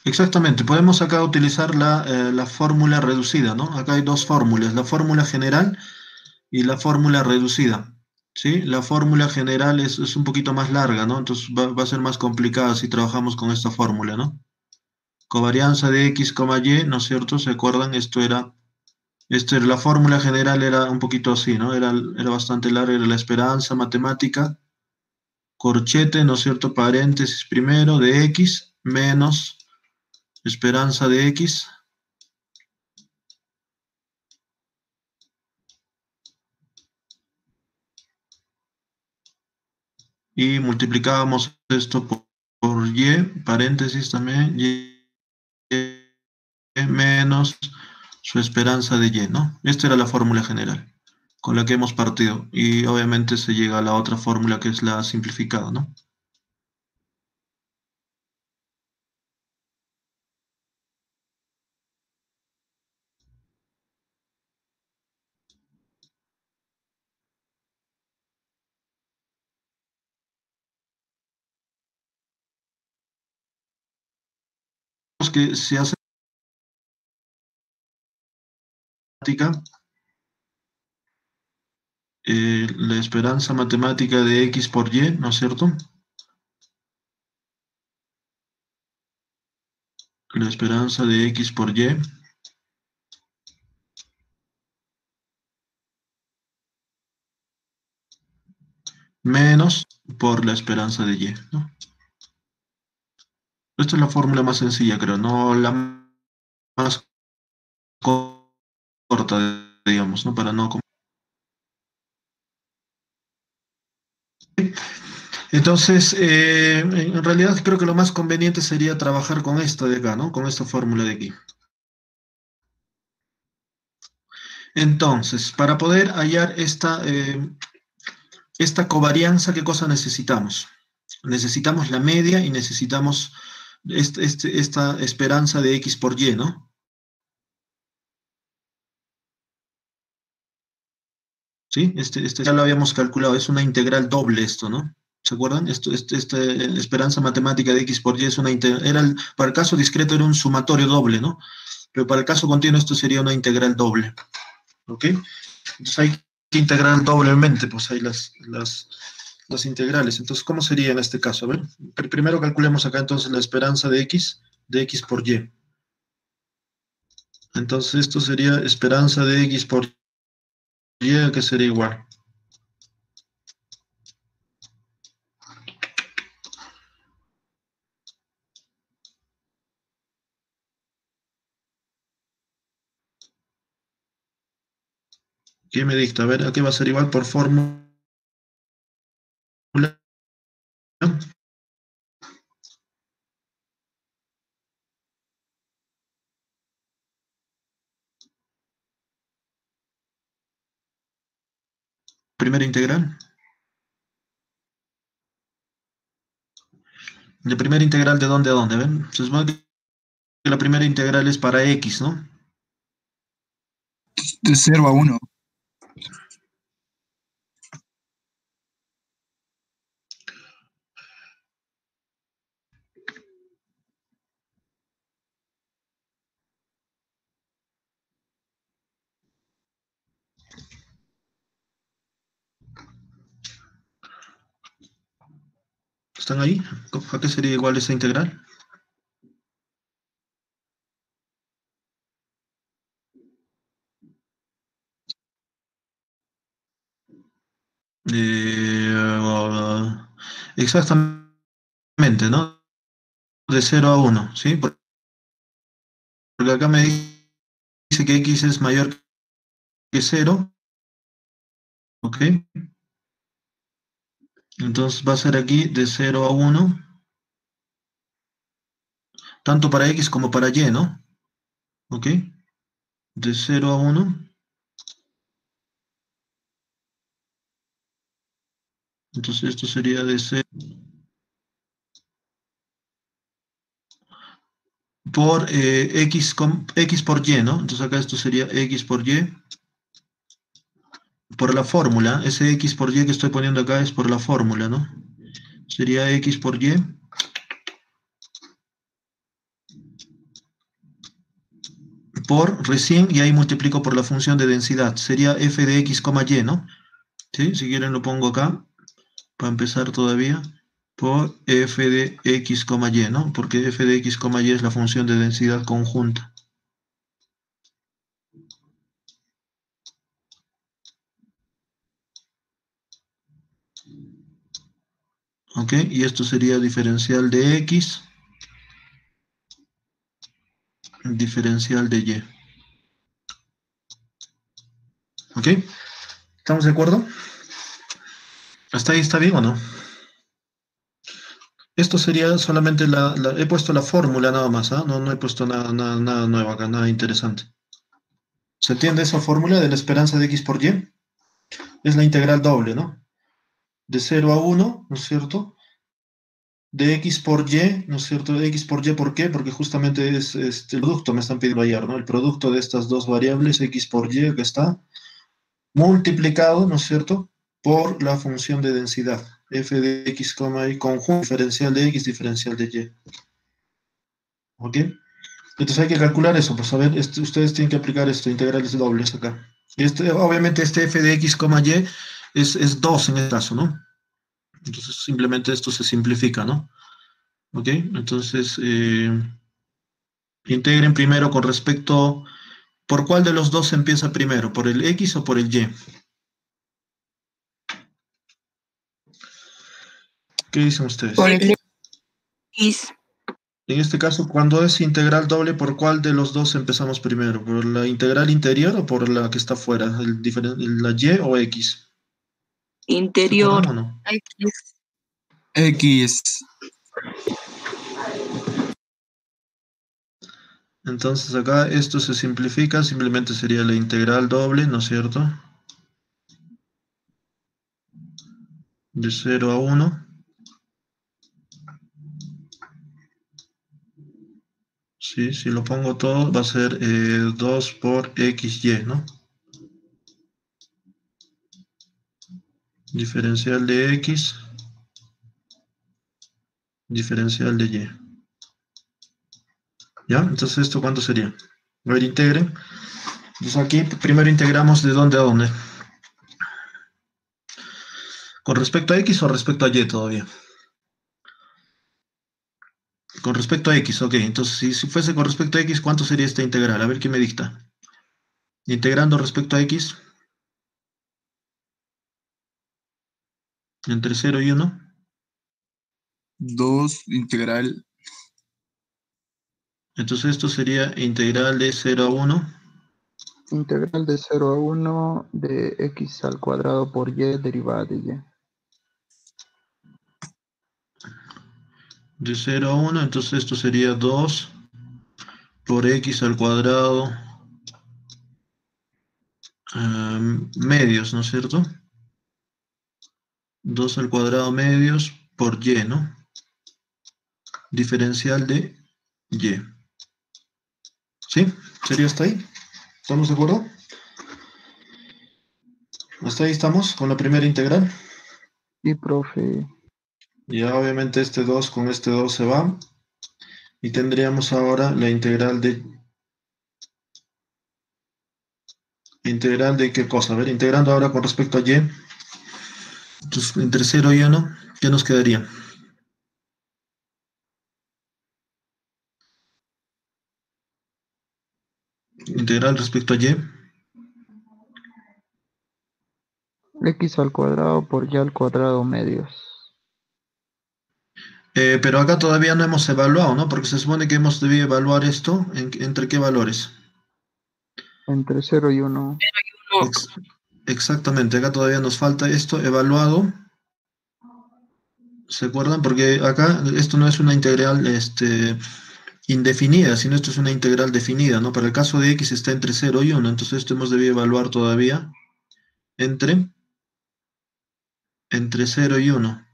Exactamente, podemos acá utilizar la fórmula reducida, ¿no? Acá hay dos fórmulas, la fórmula general y la fórmula reducida, ¿sí? La fórmula general es un poquito más larga, ¿no? Entonces va a ser más complicada si trabajamos con esta fórmula, ¿no? Covarianza de X, Y, ¿no es cierto? ¿Se acuerdan? La fórmula general era un poquito así, ¿no? Era bastante larga, era la esperanza matemática, corchete, ¿no es cierto? Paréntesis primero de X menos esperanza de X. Y multiplicábamos esto por Y, paréntesis también, y menos... su esperanza de Y, ¿no? Esta era la fórmula general con la que hemos partido. Y obviamente se llega a la otra fórmula que es la simplificada, ¿no? Los que se hacen la esperanza matemática de X por Y, ¿no es cierto? La esperanza de X por Y. Menos por la esperanza de Y, ¿no? Esta es la fórmula más sencilla, creo, no la más corta, digamos, ¿no? Para no... Entonces, en realidad creo que lo más conveniente sería trabajar con esta de acá, ¿no? Con esta fórmula de aquí. Entonces, para poder hallar esta covarianza, ¿qué cosa necesitamos? Necesitamos la media y necesitamos esta esperanza de X por Y, ¿no? ¿Sí? Ya lo habíamos calculado, es una integral doble esto, ¿no? ¿Se acuerdan? Esperanza matemática de X por Y es una integral, para el caso discreto era un sumatorio doble, ¿no? Pero para el caso continuo esto sería una integral doble, ¿ok? Entonces hay que integrar doblemente, pues hay las integrales. Entonces, ¿cómo sería en este caso? A ver, primero calculemos acá entonces la esperanza de x por y. Entonces, esto sería esperanza de x por y, que sería igual. ¿Qué me dicta? A ver, ¿a qué va a ser igual por fórmula? Primera integral. ¿La primera integral de dónde a dónde? ¿Ven? Se supone que la primera integral es para x, ¿no? De 0 a 1. ¿Están ahí? ¿A qué sería igual esa integral? Exactamente, ¿no? De 0 a 1, ¿sí? Porque acá me dice que x es mayor que 0. ¿Ok? Entonces va a ser aquí de 0 a 1. Tanto para x como para y, ¿no? ¿Ok? De 0 a 1. Entonces esto sería de 0. Por x por y, ¿no? Entonces acá esto sería x por y. Por la fórmula, ese x por y que estoy poniendo acá es por la fórmula, ¿no? Sería x por y. Por recién, y ahí multiplico por la función de densidad. Sería f de x, y, ¿no? ¿Sí? Si quieren lo pongo acá, para empezar todavía. Por f de x, y, ¿no? Porque f de x, y es la función de densidad conjunta. ¿Ok? Y esto sería diferencial de x, diferencial de y. ¿Ok? ¿Estamos de acuerdo? ¿Hasta ahí está bien o no? Esto sería solamente he puesto la fórmula nada más, ¿ah? No he puesto nada nuevo acá, nada interesante. ¿Se entiende esa fórmula de la esperanza de x por y? Es la integral doble, ¿no? De 0 a 1, ¿no es cierto? De x por y, ¿no es cierto? De x por y, ¿por qué? Porque justamente es el producto, me están pidiendo ayer, ¿no? El producto de estas dos variables, x por y, que está multiplicado, ¿no es cierto? Por la función de densidad, f de x, y conjunto, diferencial de x, diferencial de y. ¿Ok? Entonces hay que calcular eso, pues a ver, ustedes tienen que aplicar esto, integrales dobles acá. Y obviamente f de x, y, es 2 en este caso, ¿no? Entonces simplemente esto se simplifica, ¿no? ¿Ok? Entonces, integren primero con respecto... ¿Por cuál de los dos se empieza primero? ¿Por el x o por el y? ¿Qué dicen ustedes? Por el x. En este caso, cuando es integral doble, ¿por cuál de los dos empezamos primero? ¿Por la integral interior o por la que está fuera? ¿La y o x? Interior, no? X. Entonces acá esto se simplifica, simplemente sería la integral doble, ¿no es cierto? De 0 a 1. Sí, si lo pongo todo va a ser 2 por xy, ¿no? Diferencial de x, diferencial de y. ¿Ya? Entonces, ¿esto cuánto sería? A ver, integren. Entonces, aquí primero integramos de dónde a dónde. ¿Con respecto a X o respecto a Y todavía? Con respecto a X, ok. Entonces, si fuese con respecto a X, ¿cuánto sería esta integral? A ver qué me dicta. Integrando respecto a X. Entre 0 y 1. 2 integral. Entonces esto sería integral de 0 a 1. Integral de 0 a 1 de X al cuadrado por Y derivada de Y. De 0 a 1, entonces esto sería 2 por X al cuadrado medios, ¿no es cierto? 2 al cuadrado medios por Y, ¿no? Diferencial de Y. ¿Sí? ¿Sería hasta ahí? ¿Estamos de acuerdo? Hasta ahí estamos con la primera integral. Sí, profe. Ya obviamente este 2 con este 2 se va. Y tendríamos ahora la integral de... ¿Integral de qué cosa? A ver, integrando ahora con respecto a Y. Entonces, entre 0 y 1, ¿qué nos quedaría? Integral respecto a Y. X al cuadrado por Y al cuadrado medios. Pero acá todavía no hemos evaluado, ¿no? Porque se supone que hemos debido evaluar esto. ¿Entre qué valores? Entre 0 y 1. Exactamente, acá todavía nos falta esto evaluado. ¿Se acuerdan? Porque acá esto no es una integral indefinida, sino esto es una integral definida, ¿no? Para el caso de X está entre 0 y 1, entonces esto hemos debido evaluar todavía entre 0 y 1.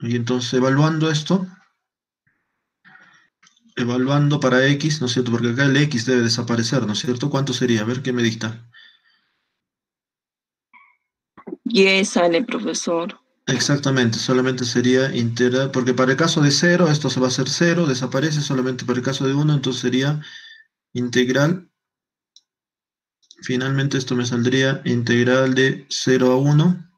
Y entonces evaluando esto, evaluando para X, ¿no es cierto? Porque acá el X debe desaparecer, ¿no es cierto? ¿Cuánto sería? A ver, ¿qué me dicta? Y sale, profesor. Exactamente, solamente sería integral, porque para el caso de 0, esto se va a hacer 0, desaparece, solamente para el caso de 1, entonces sería integral. Finalmente esto me saldría integral de 0 a 1.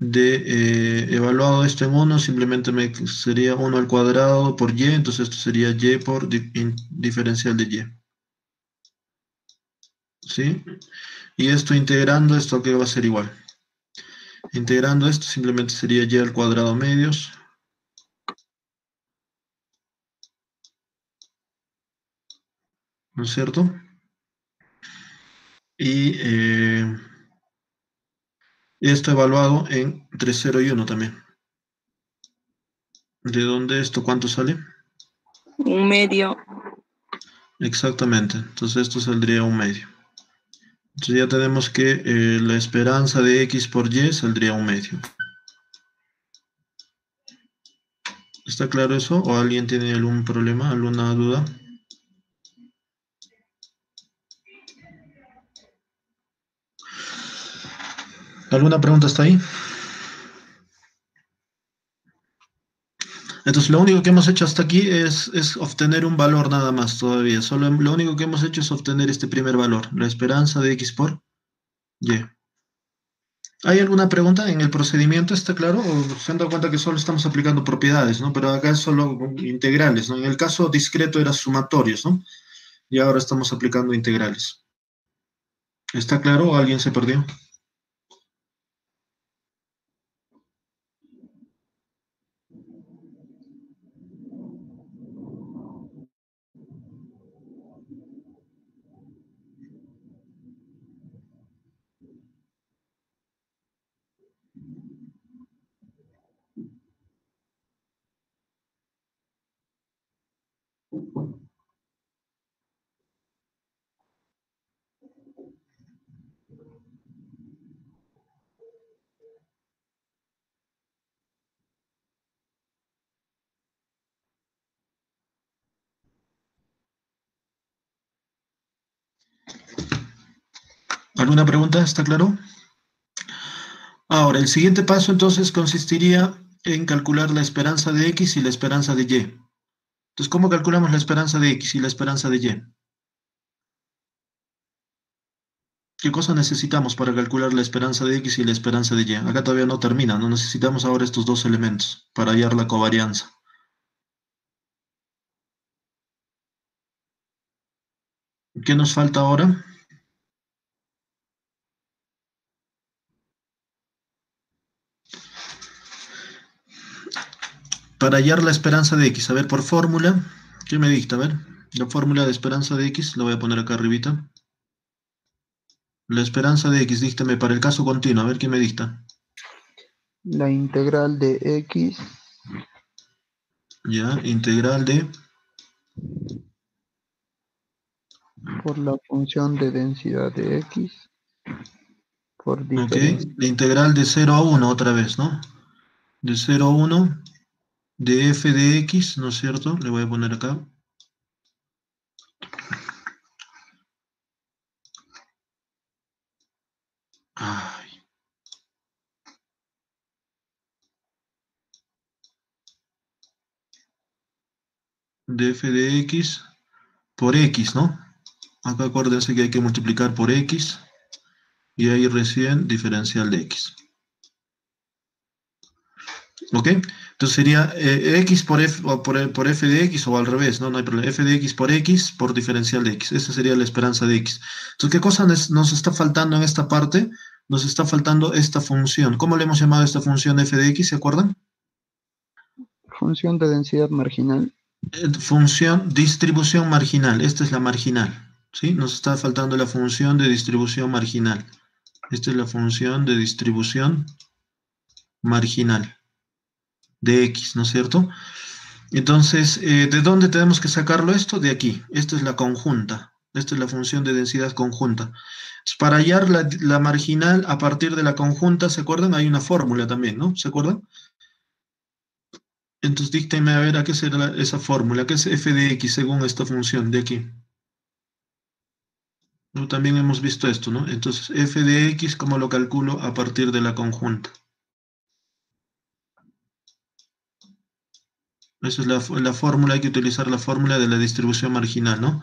Evaluado esto en 1, simplemente sería 1 al cuadrado por Y, entonces esto sería Y por diferencial de Y. ¿Sí? Y esto integrando esto, ¿qué va a ser igual? Integrando esto simplemente sería Y al cuadrado medios. ¿No es cierto? Y... esto evaluado entre 0 y 1 también. ¿De dónde esto? ¿Cuánto sale? Un medio. Exactamente. Entonces esto saldría un medio. Entonces ya tenemos que la esperanza de X por Y saldría un medio. ¿Está claro eso? ¿O alguien tiene algún problema, alguna duda? ¿Alguna pregunta está ahí? Entonces lo único que hemos hecho hasta aquí es obtener un valor nada más todavía. Solo lo único que hemos hecho es obtener este primer valor, la esperanza de X por Y. ¿Hay alguna pregunta en el procedimiento? ¿Está claro? ¿O se han dado cuenta que solo estamos aplicando propiedades, ¿no? Pero acá es solo integrales, ¿no? En el caso discreto era sumatorios, ¿no? Y ahora estamos aplicando integrales. ¿Está claro o alguien se perdió? ¿Alguna pregunta? ¿Está claro? Ahora, el siguiente paso entonces consistiría en calcular la esperanza de X y la esperanza de Y. Entonces, ¿cómo calculamos la esperanza de X y la esperanza de Y? ¿Qué cosa necesitamos para calcular la esperanza de X y la esperanza de Y? Acá todavía no termina, no necesitamos ahora estos dos elementos para hallar la covarianza. ¿Qué nos falta ahora? Para hallar la esperanza de X, a ver, por fórmula, ¿qué me dicta? A ver, la fórmula de esperanza de X, la voy a poner acá arribita. La esperanza de X, díctame para el caso continuo, a ver, ¿qué me dicta? La integral de X. Ya, integral de... por la función de densidad de X. Por diferencia. Ok, la integral de 0 a 1, otra vez, ¿no? De 0 a 1, de f de X, ¿no es cierto? Le voy a poner acá. Ay. De f de X por X, ¿no? Acá acuérdense que hay que multiplicar por X y ahí recién diferencial de X. ¿Ok? Entonces sería X por F, o por F de X o al revés, ¿no? No hay problema. F de X por diferencial de X. Esa sería la esperanza de X. Entonces, ¿qué cosa nos está faltando en esta parte? Nos está faltando esta función. ¿Cómo le hemos llamado a esta función f de x? ¿Se acuerdan? Función de densidad marginal. Función distribución marginal. Esta es la marginal, ¿sí? Nos está faltando la función de distribución marginal. Esta es la función de distribución marginal de X, ¿no es cierto? Entonces, ¿de dónde tenemos que sacarlo esto? De aquí. Esta es la conjunta. Esta es la función de densidad conjunta. Para hallar la marginal a partir de la conjunta, ¿se acuerdan? Hay una fórmula también, ¿no? ¿Se acuerdan? Entonces, díctenme a ver a qué será esa fórmula. ¿Qué es f de x según esta función de aquí? ¿No? También hemos visto esto, ¿no? Entonces, f de x, ¿cómo lo calculo a partir de la conjunta? Esa es la fórmula, hay que utilizar la fórmula de la distribución marginal, ¿no?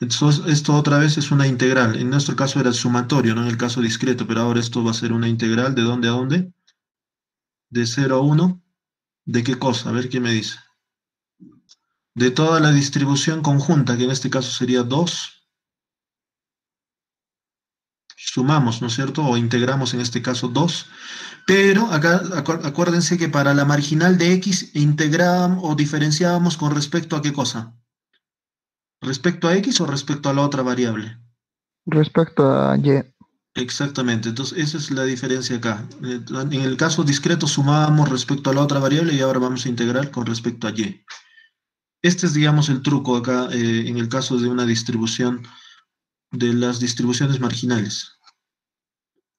Entonces, esto otra vez es una integral. En nuestro caso era el sumatorio, no en el caso discreto, pero ahora esto va a ser una integral. ¿De dónde a dónde? De 0 a 1. ¿De qué cosa? A ver, ¿qué me dice? De toda la distribución conjunta, que en este caso sería 2. Sumamos, ¿no es cierto? O integramos en este caso 2. Pero acá acuérdense que para la marginal de X integramos o diferenciábamos con respecto a ¿qué cosa? ¿Respecto a X o respecto a la otra variable? Respecto a Y. Exactamente, entonces esa es la diferencia acá. En el caso discreto sumábamos respecto a la otra variable y ahora vamos a integrar con respecto a Y. Este es, digamos, el truco acá en el caso de una distribución de las distribuciones marginales.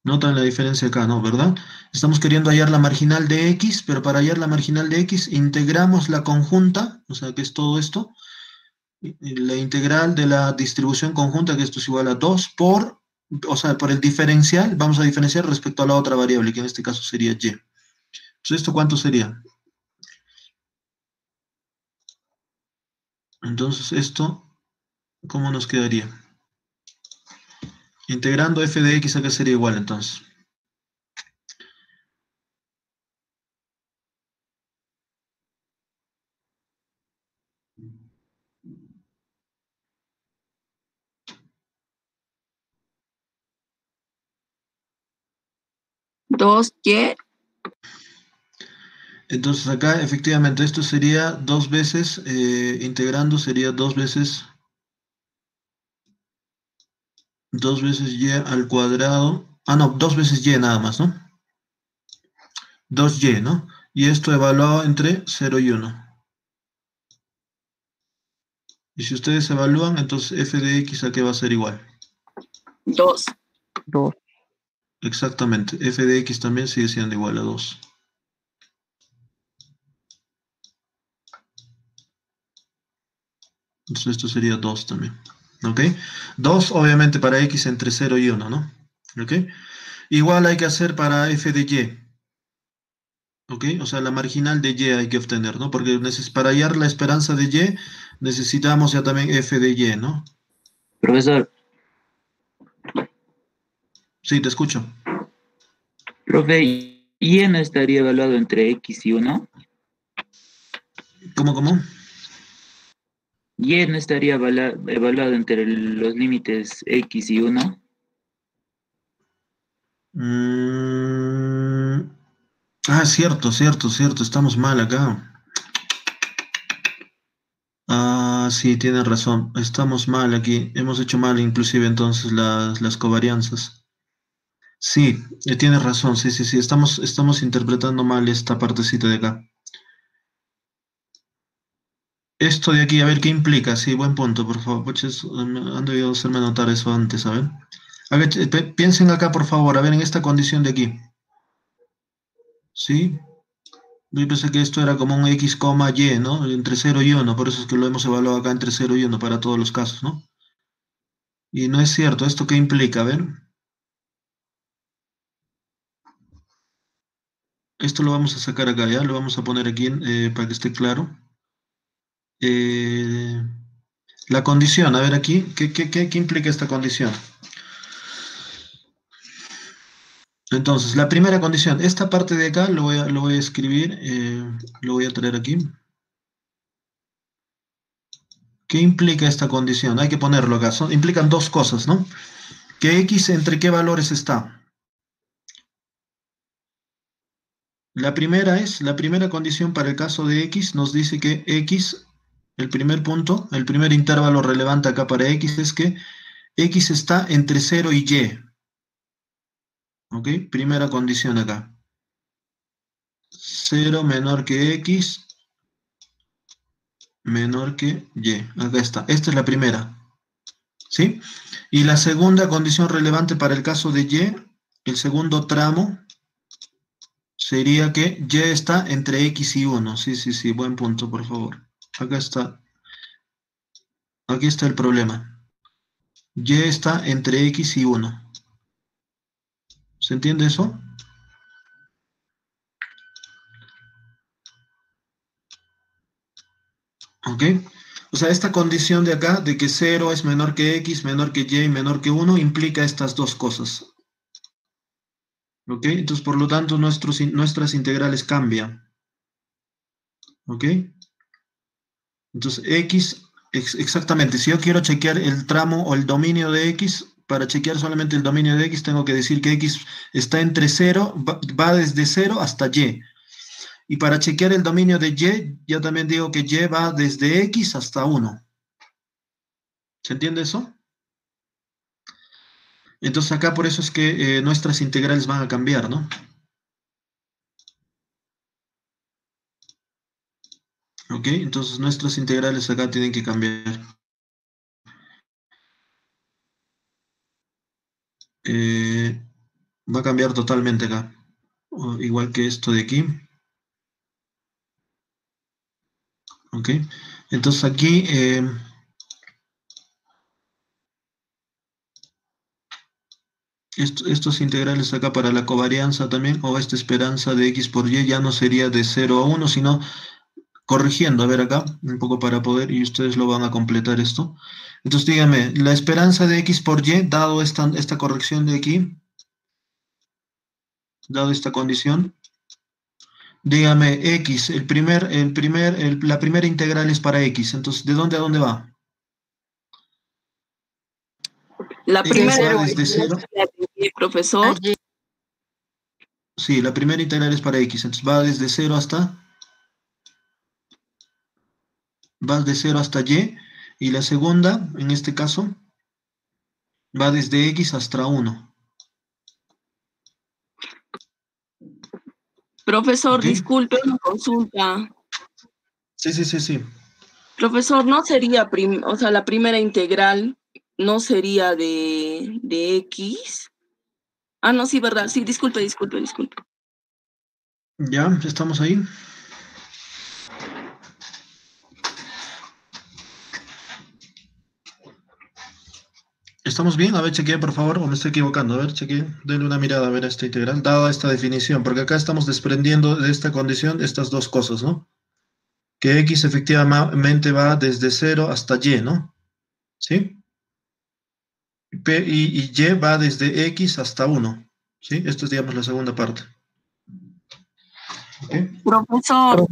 Notan la diferencia acá, ¿no? ¿Verdad? Estamos queriendo hallar la marginal de X, pero para hallar la marginal de X integramos la conjunta, o sea que es todo esto, la integral de la distribución conjunta, que esto es igual a 2, por, o sea, por el diferencial, vamos a diferenciar respecto a la otra variable, que en este caso sería Y. Entonces, ¿esto cuánto sería? Entonces, esto, ¿cómo nos quedaría? Integrando f de x, ¿a qué sería igual entonces? ¿2 y? Entonces acá efectivamente esto sería dos veces, integrando sería dos veces y al cuadrado, ah no, dos veces y nada más, ¿no? 2y, ¿no? Y esto evaluado entre 0 y 1. Y si ustedes evalúan, entonces f de x ¿a qué va a ser igual? 2. 2. Exactamente, f de x también sigue siendo igual a 2. Entonces esto sería 2 también. ¿Ok? 2 obviamente para X entre 0 y 1, ¿no? ¿Ok? Igual hay que hacer para F de Y. ¿Ok? O sea, la marginal de Y hay que obtener, ¿no? Porque para hallar la esperanza de Y necesitamos ya también F de Y, ¿no? Profesor. Sí, te escucho. Profe, ¿y no estaría evaluado entre X y 1? ¿Cómo? ¿Y no estaría evaluado entre los límites X y 1? Ah, cierto. Estamos mal acá. Ah, sí, tienes razón. Estamos mal aquí. Hemos hecho mal inclusive entonces las covarianzas. Sí, tienes razón. Sí. Estamos interpretando mal esta partecita de acá. Esto de aquí, a ver qué implica. Sí, buen punto, por favor. Puches, han debido hacerme notar eso antes, a ver. A ver, piensen acá, por favor, a ver, en esta condición de aquí. ¿Sí? Yo pensé que esto era como un X, Y, ¿no? Entre 0 y 1, por eso es que lo hemos evaluado acá entre 0 y 1 para todos los casos, ¿no? Y no es cierto, ¿esto qué implica? A ver. Esto lo vamos a sacar acá, ¿ya? Lo vamos a poner aquí para que esté claro. La condición, a ver aquí, ¿qué implica esta condición? Entonces, la primera condición, esta parte de acá lo voy a escribir, lo voy a traer aquí. ¿Qué implica esta condición? Hay que ponerlo acá, implican dos cosas, ¿no? Que X entre qué valores está. La primera condición para el caso de X nos dice que X, el primer punto, el primer intervalo relevante acá para X es que X está entre 0 y Y. ¿Ok? Primera condición acá. 0 menor que X, menor que Y. Acá está. Esta es la primera. ¿Sí? Y la segunda condición relevante para el caso de Y, el segundo tramo, sería que Y está entre X y 1. Sí. Buen punto, por favor. Acá está. Aquí está el problema. Y está entre X y 1. ¿Se entiende eso? ¿Ok? O sea, esta condición de acá, de que 0 es menor que X, menor que Y, menor que 1, implica estas dos cosas. ¿Ok? Entonces, por lo tanto, nuestras integrales cambian. ¿Ok? Entonces, X, exactamente, si yo quiero chequear el tramo o el dominio de X... Para chequear solamente el dominio de X, tengo que decir que X está entre 0, va desde 0 hasta Y. Y para chequear el dominio de Y, ya también digo que Y va desde X hasta 1. ¿Se entiende eso? Entonces acá por eso es que nuestras integrales van a cambiar, ¿no? Ok, entonces nuestras integrales acá tienen que cambiar. Va a cambiar totalmente acá, igual que esto de aquí. Ok, entonces aquí estos integrales acá para la covarianza también, o esta esperanza de X por Y ya no sería de 0 a 1, sino corrigiendo, a ver acá, un poco para poder, y ustedes lo van a completar esto. Entonces díganme, la esperanza de X por Y, dado esta corrección de aquí, dado esta condición, díganme, X, la primera integral es para X, entonces, ¿de dónde a dónde va? La primera desde cero. Profesor. Sí, la primera integral es para X, entonces va desde 0 hasta... va de 0 hasta Y, y la segunda, en este caso, va desde X hasta 1. Profesor, ¿sí? Disculpe una consulta. Sí. Profesor, ¿no sería, la primera integral no sería de X? Ah, no, sí, verdad, sí, disculpe. Ya, estamos ahí. ¿Estamos bien? A ver, chequeé, por favor, o me estoy equivocando. A ver, chequeé, denle una mirada a ver a esta integral, dada esta definición, porque acá estamos desprendiendo de esta condición estas dos cosas, ¿no? Que X efectivamente va desde 0 hasta Y, ¿no? ¿Sí? Y va desde X hasta 1, ¿sí? Esto es, digamos, la segunda parte. ¿Okay? Profesor,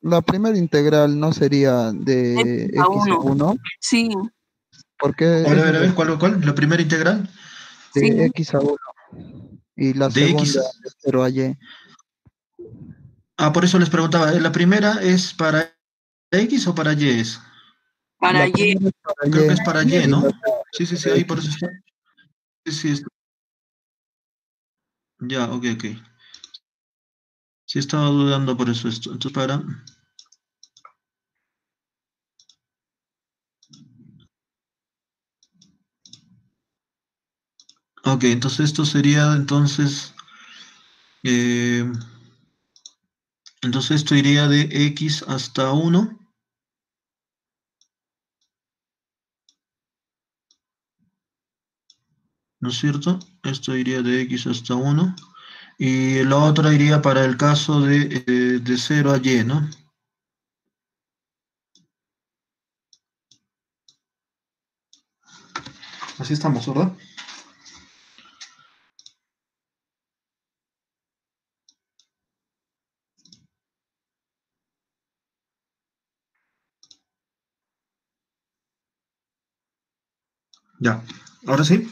la primera integral no sería de X a 1. Sí. ¿Por qué? A ver, ¿cuál? ¿La primera integral? De X a 1. Y la segunda X de 0 a Y. Ah, por eso les preguntaba, ¿la primera es para X o para Y es? Para Y. Creo que es para Y, ¿no? Sí, ahí por eso está. Sí, está. Ya, ok. Sí, estaba dudando por eso esto. Entonces, para... Ok, entonces esto sería, entonces esto iría de X hasta 1. ¿No es cierto? Esto iría de X hasta 1. Y la otra iría para el caso de 0 a Y, ¿no? Así estamos, ¿verdad? Ya, ahora sí.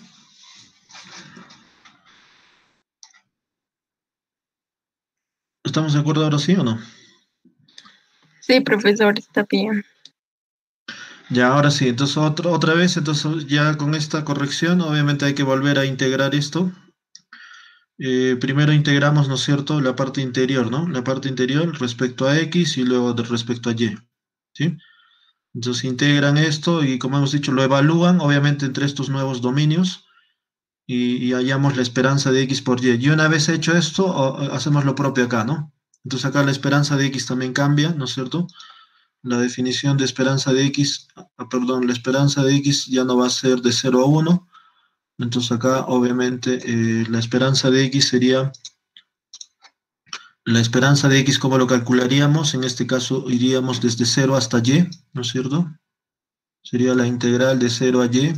¿Estamos de acuerdo ahora sí o no? Sí, profesor, está bien. Ya, ahora sí. Entonces, otra vez, ya con esta corrección, obviamente hay que volver a integrar esto. Primero integramos, ¿no es cierto?, la parte interior, ¿no? La parte interior respecto a X y luego respecto a Y, ¿sí? Entonces, integran esto y, como hemos dicho, lo evalúan, obviamente, entre estos nuevos dominios. Y hallamos la esperanza de X por Y. Y una vez hecho esto, hacemos lo propio acá, ¿no? Entonces acá la esperanza de X también cambia, ¿no es cierto? La definición de esperanza de X, la esperanza de X ya no va a ser de 0 a 1. Entonces acá, obviamente, la esperanza de X sería... La esperanza de X, ¿cómo lo calcularíamos? En este caso, iríamos desde 0 hasta Y, ¿no es cierto? Sería la integral de 0 a Y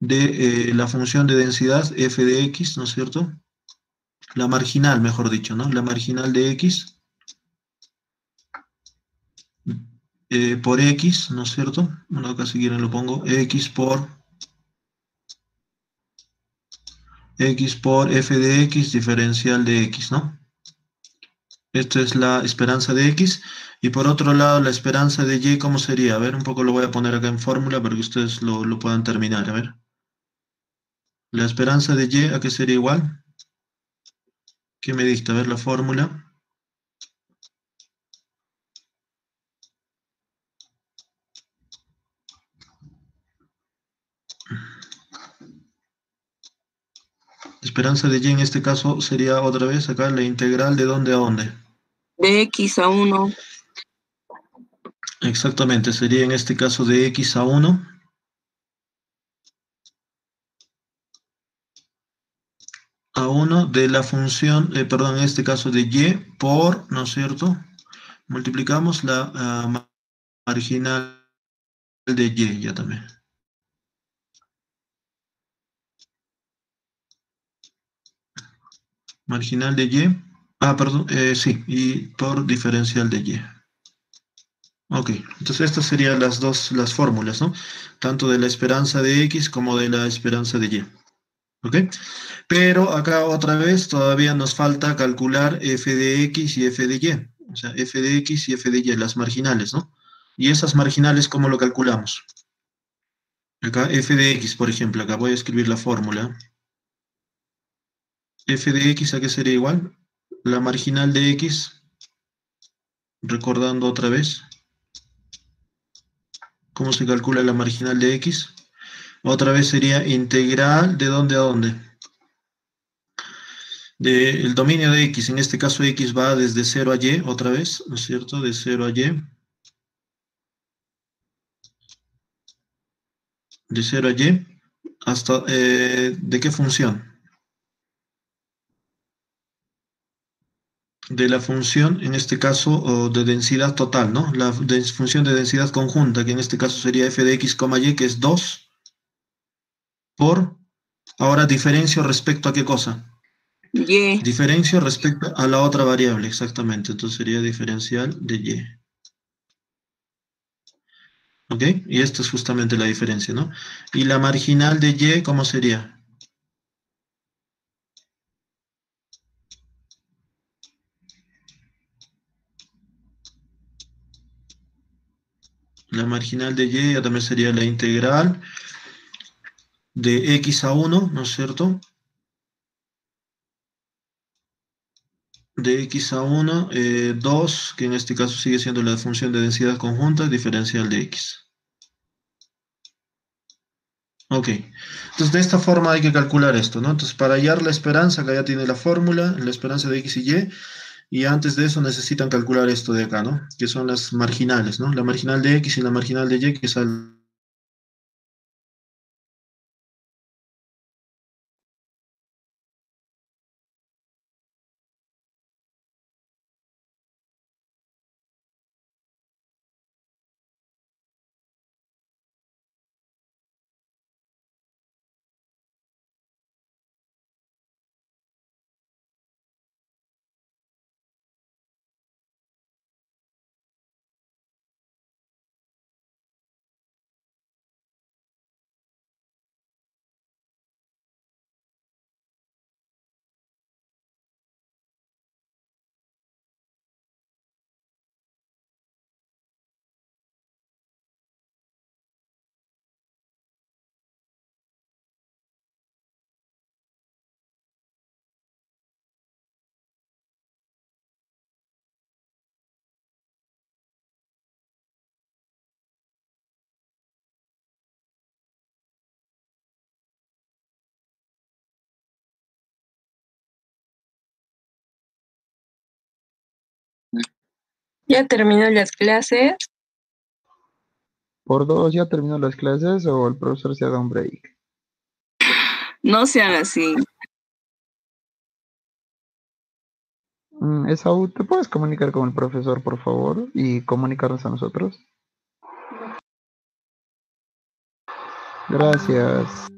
de la función de densidad f de x, ¿no es cierto? La marginal, mejor dicho, ¿no? La marginal de x por x, ¿no es cierto? Bueno, acá si quieren lo pongo, x por f de x diferencial de x, ¿no? Esta es la esperanza de x. Y por otro lado, la esperanza de y, ¿cómo sería? A ver, un poco lo voy a poner acá en fórmula para que ustedes lo puedan terminar, a ver. La esperanza de Y, ¿a qué sería igual? ¿Qué me dicta? A ver la fórmula. La esperanza de Y en este caso sería otra vez acá la integral de ¿dónde a dónde? De X a 1. Exactamente, sería en este caso de X a 1. De la función, en este caso de y por, ¿no es cierto? Multiplicamos la marginal de y, ya también. Marginal de y, y por diferencial de y. Ok, entonces estas serían las fórmulas, ¿no? Tanto de la esperanza de x como de la esperanza de y. ¿Ok? Pero acá otra vez todavía nos falta calcular f de x y f de y. O sea, f de x y f de y, las marginales, ¿no? Y esas marginales, ¿cómo lo calculamos? Acá f de x, por ejemplo, acá voy a escribir la fórmula. F de x, ¿a qué sería igual? La marginal de x, recordando otra vez, ¿cómo se calcula la marginal de x? Otra vez sería integral de ¿dónde a dónde? Del dominio de X, en este caso X va desde 0 a Y, otra vez, ¿no es cierto? De 0 a Y. De 0 a Y, hasta, ¿de qué función? De la función, en este caso, de densidad total, ¿no? La función de densidad conjunta, que en este caso sería f de X, Y, que es 2. por, ahora diferencio respecto a qué cosa. Y. Diferencio respecto a la otra variable, exactamente. Entonces sería diferencial de y. ¿Ok? Y esta es justamente la diferencia, ¿no? Y la marginal de y, ¿cómo sería? La marginal de y también sería la integral de x a 1, ¿no es cierto? De x a 1, 2, que en este caso sigue siendo la función de densidad conjunta, diferencial de x. Ok, entonces de esta forma hay que calcular esto, ¿no? Entonces para hallar la esperanza, acá ya tiene la fórmula, la esperanza de x y antes de eso necesitan calcular esto de acá, ¿no? Que son las marginales, ¿no? La marginal de x y la marginal de y, que sale... Ya terminó las clases. Por dos, ya terminó las clases o el profesor se ha dado un break. No sean así. Esaú, ¿te puedes comunicar con el profesor, por favor? Y comunicarnos a nosotros. Gracias.